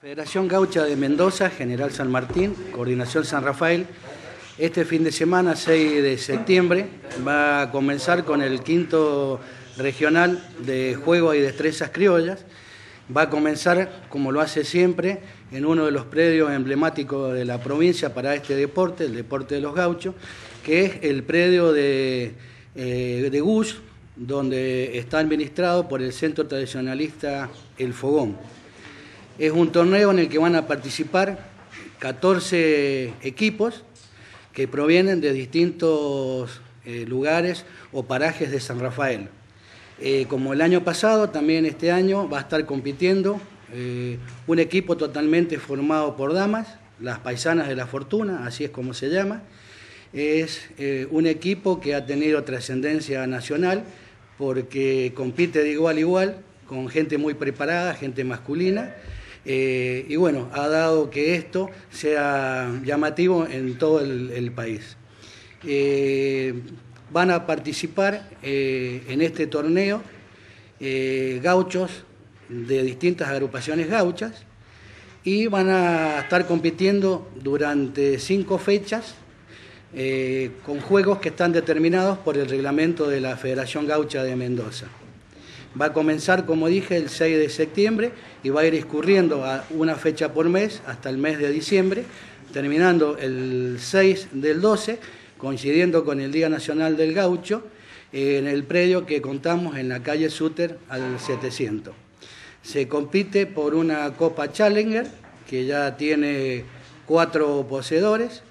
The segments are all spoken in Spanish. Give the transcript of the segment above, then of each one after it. Federación Gaucha de Mendoza, General San Martín, Coordinación San Rafael. Este fin de semana, 6 de septiembre, va a comenzar con el 5º regional de Juegos y Destrezas Criollas. Va a comenzar, como lo hace siempre, en uno de los predios emblemáticos de la provincia para este deporte, el deporte de los gauchos, que es el predio de Gus, donde está administrado por el centro tradicionalista El Fogón. Es un torneo en el que van a participar 14 equipos que provienen de distintos lugares o parajes de San Rafael. Como el año pasado, también este año va a estar compitiendo un equipo totalmente formado por damas, las paisanas de la Fortuna, así es como se llama. Es un equipo que ha tenido trascendencia nacional porque compite de igual a igual con gente muy preparada, gente masculina, y bueno, ha dado que esto sea llamativo en todo el país. Van a participar en este torneo gauchos de distintas agrupaciones gauchas y van a estar compitiendo durante 5 fechas con juegos que están determinados por el reglamento de la Federación Gaucha de Mendoza. Va a comenzar, como dije, el 6 de septiembre y va a ir discurriendo a una fecha por mes hasta el mes de diciembre, terminando el 6 del 12, coincidiendo con el Día Nacional del Gaucho, en el predio que contamos en la calle Suter al 700. Se compite por una Copa Challenger, que ya tiene 4 poseedores,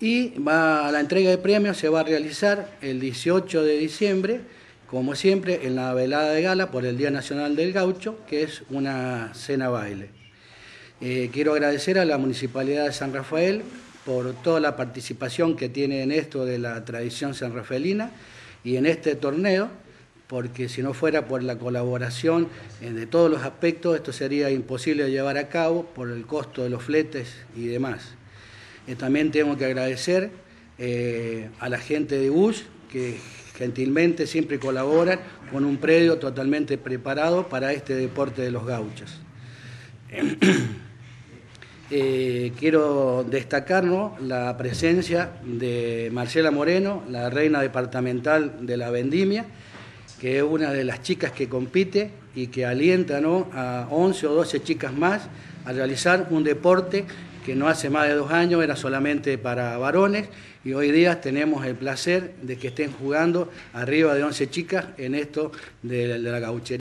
y la entrega de premios se va a realizar el 18 de diciembre, como siempre, en la velada de gala por el Día Nacional del Gaucho, que es una cena-baile. Quiero agradecer a la Municipalidad de San Rafael por toda la participación que tiene en esto de la tradición sanrafaelina y en este torneo, porque si no fuera por la colaboración de todos los aspectos, esto sería imposible de llevar a cabo por el costo de los fletes y demás. También tengo que agradecer a la gente de Gus, que gentilmente siempre colaboran con un predio totalmente preparado para este deporte de los gauchos. Quiero destacar, ¿no?, la presencia de Marcela Moreno, la reina departamental de la Vendimia, que es una de las chicas que compite y que alienta, ¿no?, a 11 o 12 chicas más a realizar un deporte que no hace más de 2 años era solamente para varones y hoy día tenemos el placer de que estén jugando arriba de 11 chicas en esto de la gauchería.